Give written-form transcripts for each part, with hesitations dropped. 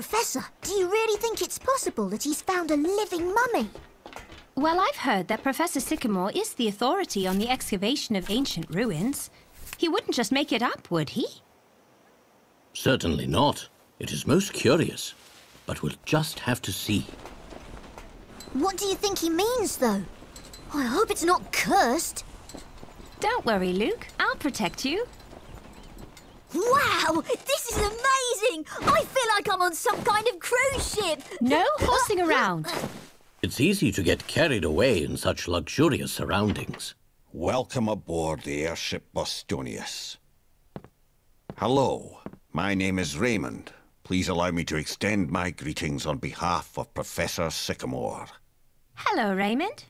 Professor, do you really think it's possible that he's found a living mummy? Well, I've heard that Professor Sycamore is the authority on the excavation of ancient ruins. He wouldn't just make it up, would he? Certainly not. It is most curious, but we'll just have to see. What do you think he means, though? I hope it's not cursed. Don't worry, Luke. I'll protect you. Wow! This is amazing! I feel like I'm on some kind of cruise ship! No horsing around. It's easy to get carried away in such luxurious surroundings. Welcome aboard the airship Bostonius. Hello, my name is Raymond. Please allow me to extend my greetings on behalf of Professor Sycamore. Hello, Raymond.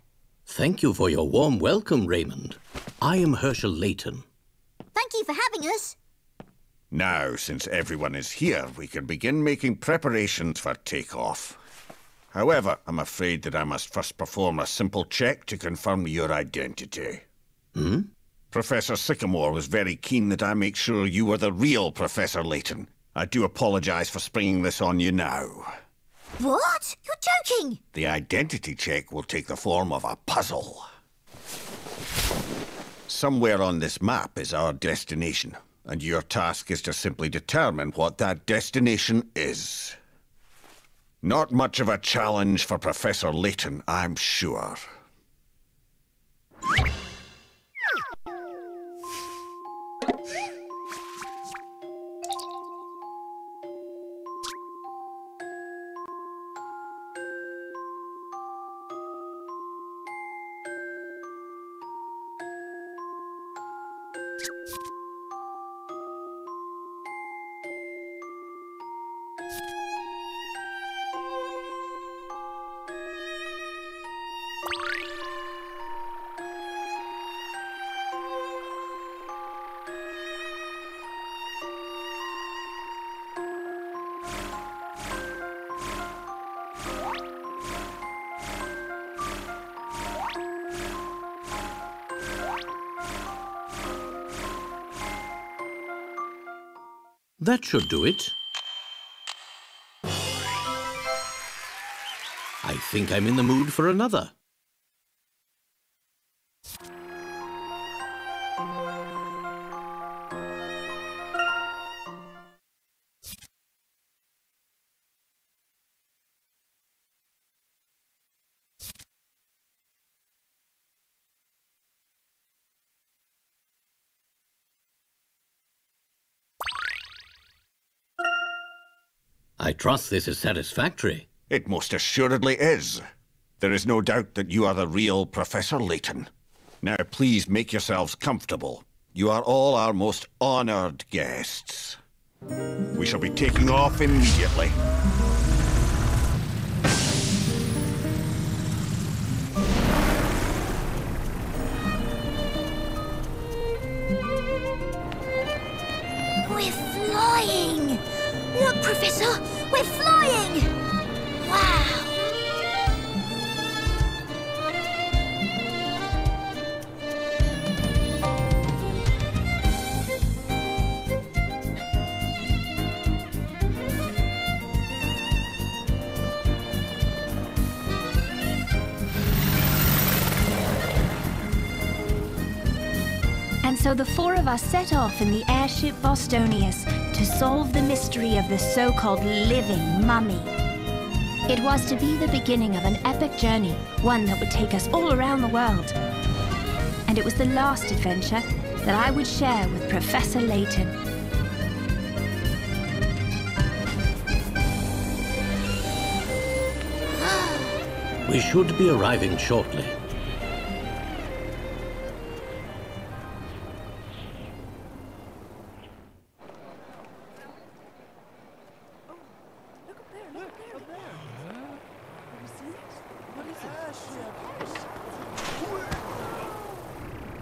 Thank you for your warm welcome, Raymond. I am Hershel Layton. Thank you for having us. Now, since everyone is here, we can begin making preparations for takeoff. However, I'm afraid that I must first perform a simple check to confirm your identity. Hmm? Professor Sycamore was very keen that I make sure you were the real Professor Layton. I do apologize for springing this on you now. What? You're joking! The identity check will take the form of a puzzle. Somewhere on this map is our destination. And your task is to simply determine what that destination is. Not much of a challenge for Professor Layton, I'm sure. That should do it. I think I'm in the mood for another. I trust this is satisfactory. It most assuredly is. There is no doubt that you are the real Professor Layton. Now please make yourselves comfortable. You are all our most honored guests. We shall be taking off immediately. We're flying! Look, Professor! We're flying! Wow! And so the four of us set off in the airship Bostonius to solve the mystery of the so-called living mummy. It was to be the beginning of an epic journey, one that would take us all around the world. And it was the last adventure that I would share with Professor Layton. We should be arriving shortly.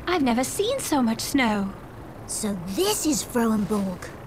I've never seen so much snow. So this is Frohenborg.